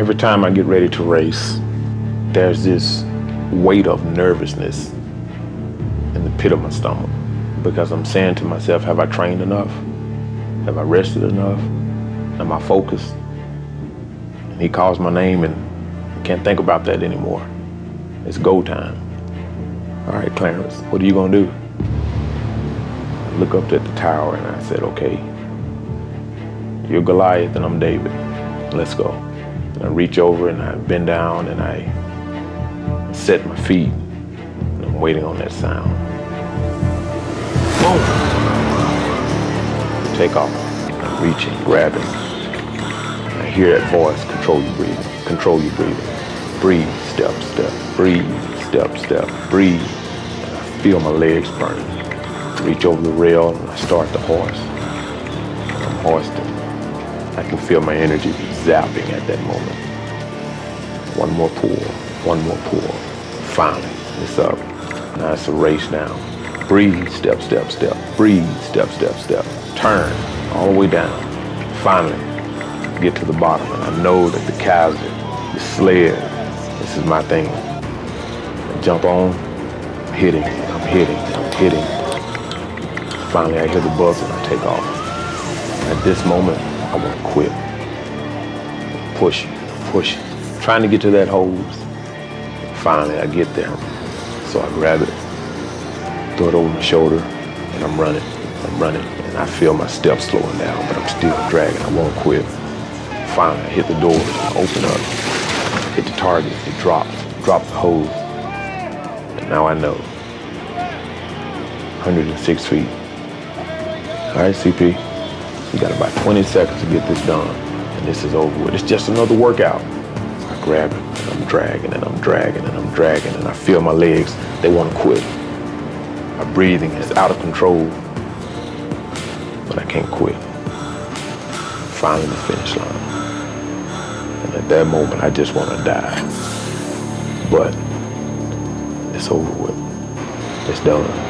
Every time I get ready to race, there's this weight of nervousness in the pit of my stomach because I'm saying to myself, have I trained enough? Have I rested enough? Am I focused? And he calls my name and I can't think about that anymore. It's go time. All right, Clarence, what are you gonna do? I look up at the tower and I said, okay, you're Goliath and I'm David. Let's go. And I reach over and I bend down and I set my feet. And I'm waiting on that sound. Boom! Take off. I'm reaching, grabbing. I hear that voice, control your breathing, control your breathing. Breathe, step, step, breathe, step, step, breathe. And I feel my legs burning. I reach over the rail and I start the horse. I'm hoisting. I can feel my energy zapping at that moment. One more pull, one more pull. Finally, it's up. Now it's a race now. Breathe, step, step, step. Breathe, step, step, step. Turn all the way down. Finally, get to the bottom. And I know that the Kaiser, the sled, this is my thing. I jump on, hitting, I'm hitting, I'm hitting. Finally, I hear the buzzer and I take off. At this moment, I want to quit. Pushing, pushing, trying to get to that hose. Finally, I get there. So I grab it, throw it over my shoulder, and I'm running, and I feel my steps slowing down, but I'm still dragging, I won't quit. Finally, I hit the door, I open up, hit the target, it dropped the hose. And now I know, 106 feet. All right, CP. You got about 20 seconds to get this done, and this is over with. It's just another workout. I grab it, and I'm dragging, and I'm dragging, and I'm dragging, and I feel my legs, they want to quit. My breathing is out of control, but I can't quit. Finally, the finish line. And at that moment, I just want to die. But it's over with. It's done.